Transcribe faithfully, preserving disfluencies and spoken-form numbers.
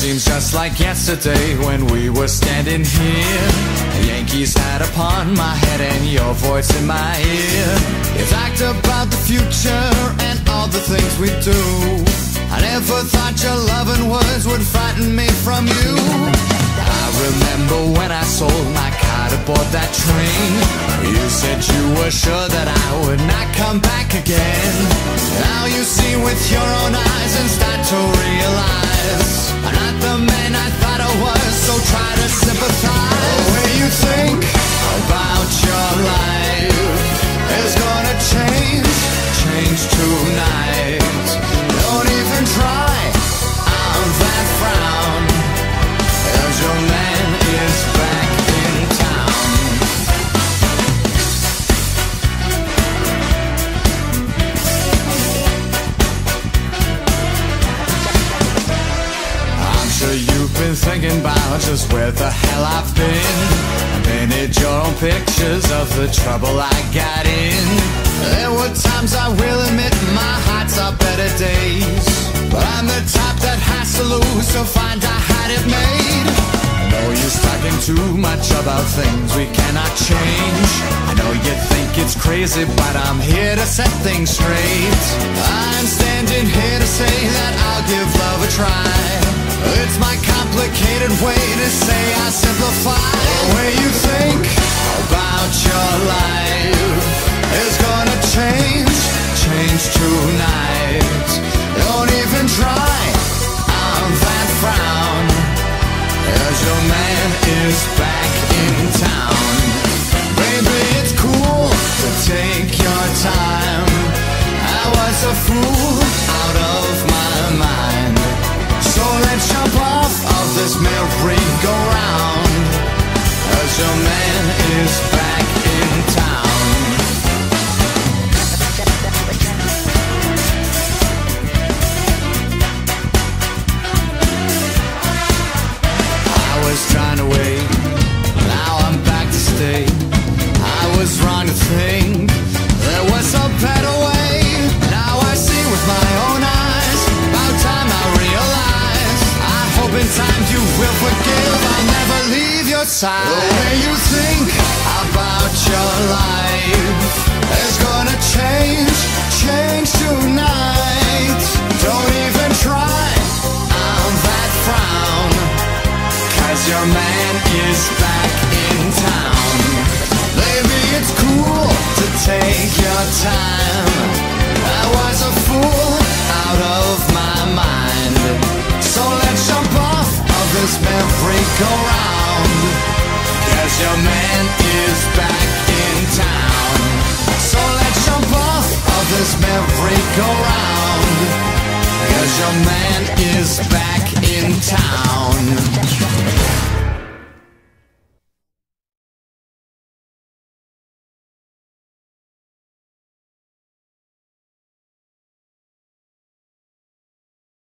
seems just like yesterday when we were standing here. A Yankees hat upon my head and your voice in my ear. You talked about the future and all the things we do. I never thought your loving words would frighten me from you. I remember when I sold my car to board that train. You said you were sure that I would not come back again. Now you see with your own eyes and start to realize I'm not the man I thought I was, so try to sympathize. The way you think about your life is gonna change, change tonight. Don't even try on that frown, 'cause your man is back in town. You've been thinking about just where the hell I've been. I painted your own pictures of the trouble I got in. There were times I will admit my heart's on better days, but I'm the type that has to lose to find out how it made. No use talking too much about things we cannot change. I know you think it's crazy, but I'm here to set things straight. I'm standing here to say that I'll give love a try. It's my complicated way to say I simplify. The way you think about your life is gonna change, change tonight. Don't even try on that frown, 'cause your man is back in town. Baby, it's cool to take your time. I was a fool out of my mind. So let's jump off of this merry-go-round, 'cause your man is back in town. I was trying to wait, now I'm back to stay. I was wrong to think there was a better way. Now I see with my own eyes, about time I realize. In time you will forgive, I'll never leave your side. The way you think about your life is gonna change, change tonight. Don't even try on that frown, 'cause your man is back in town. Baby, it's cool to take your time. I was a fool out of my mind. So let's jump off of this merry-go-round, 'cause your man is back in town. So let's jump off of this merry-go-round, 'cause your man is back in town.